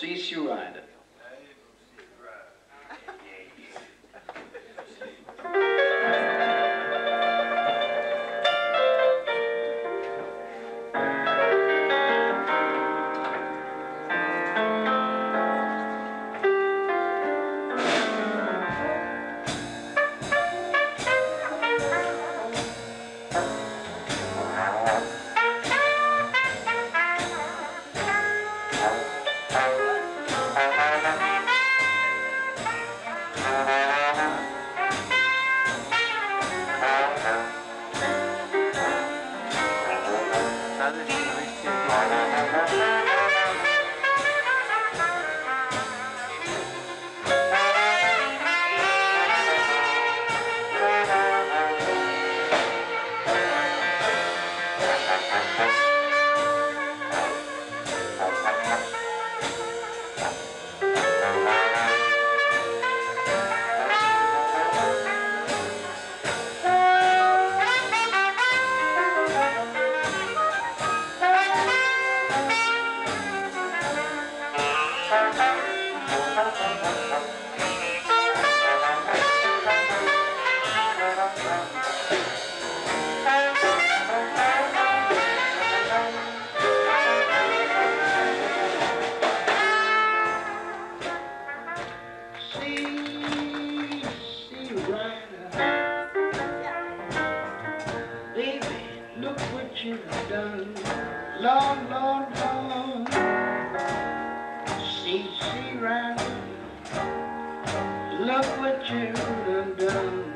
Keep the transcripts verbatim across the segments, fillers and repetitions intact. Cease you rider. Long, long, long, C C Rider, look what you've done.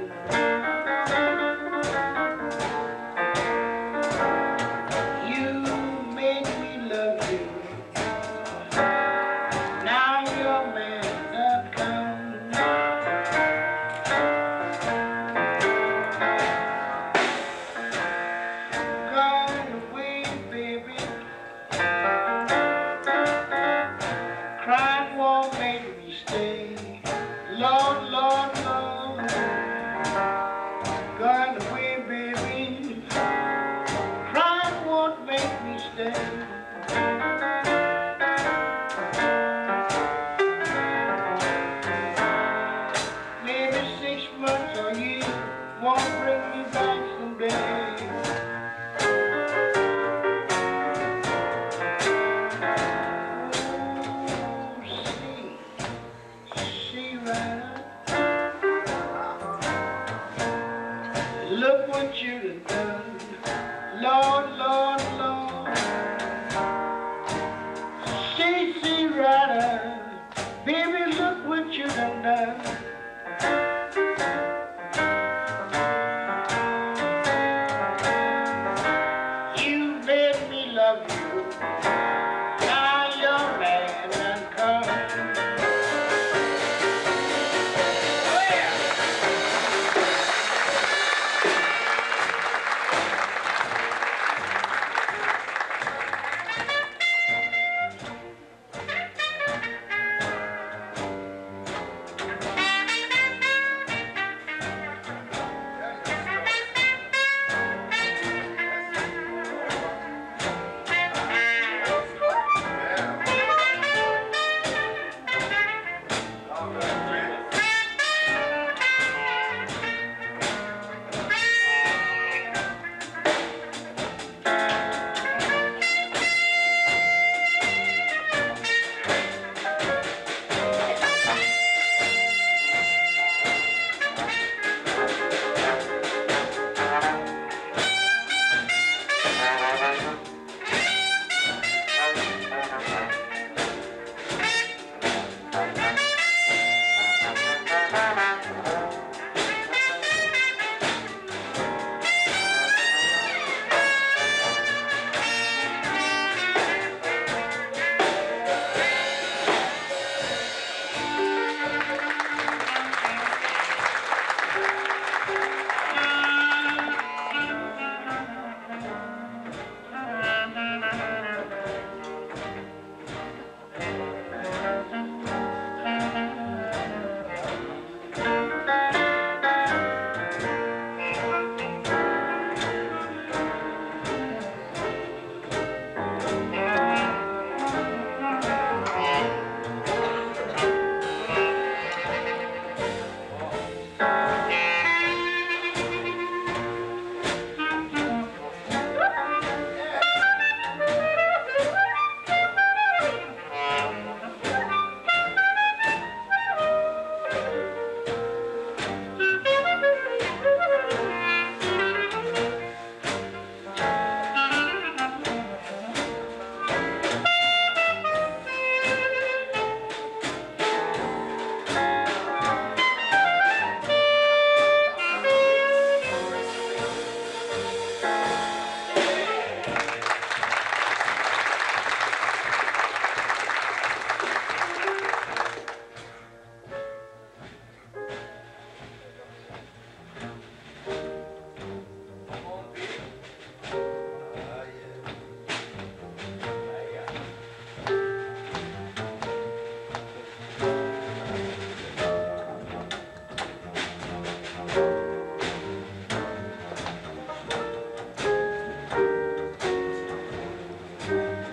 You made me love you, now your man come. Gone away, baby. Crime won't make me stay. Lord, Lord, Lord,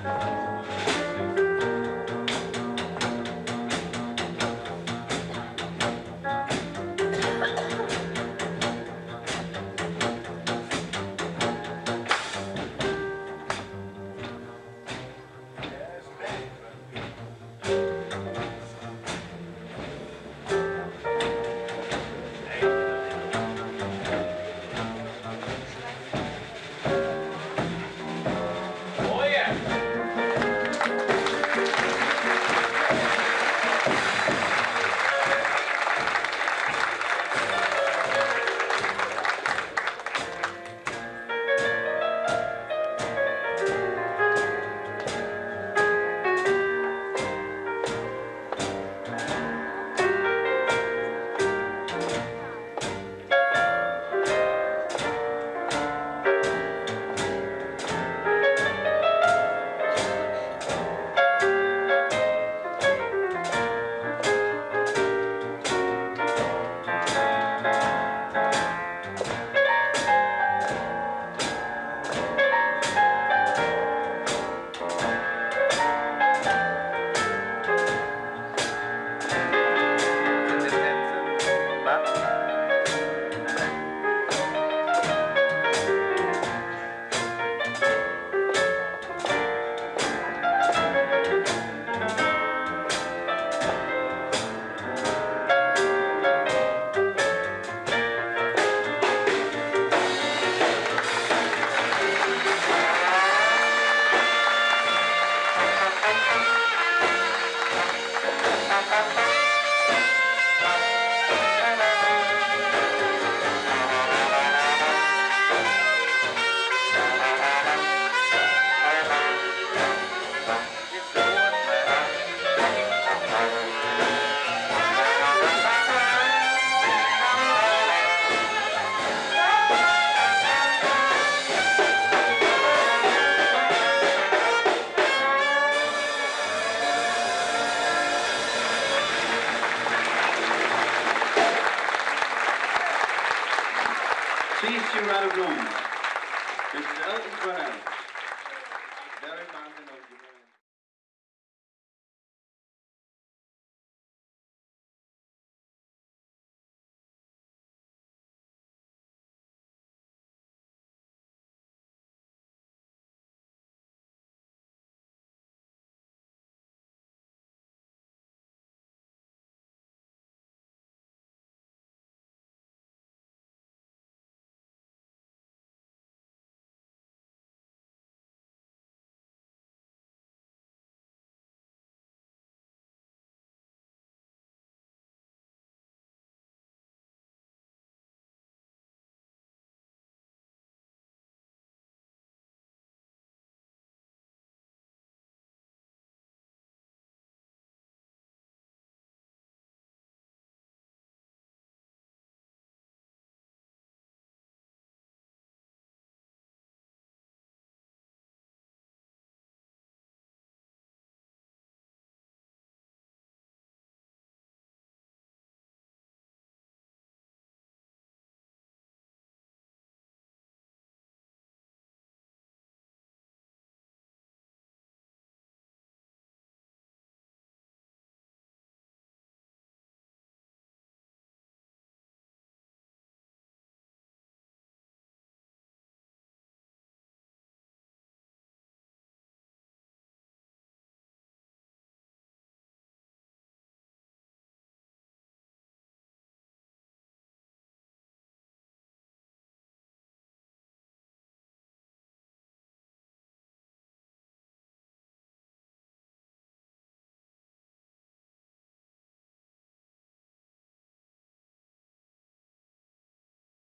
Thank you.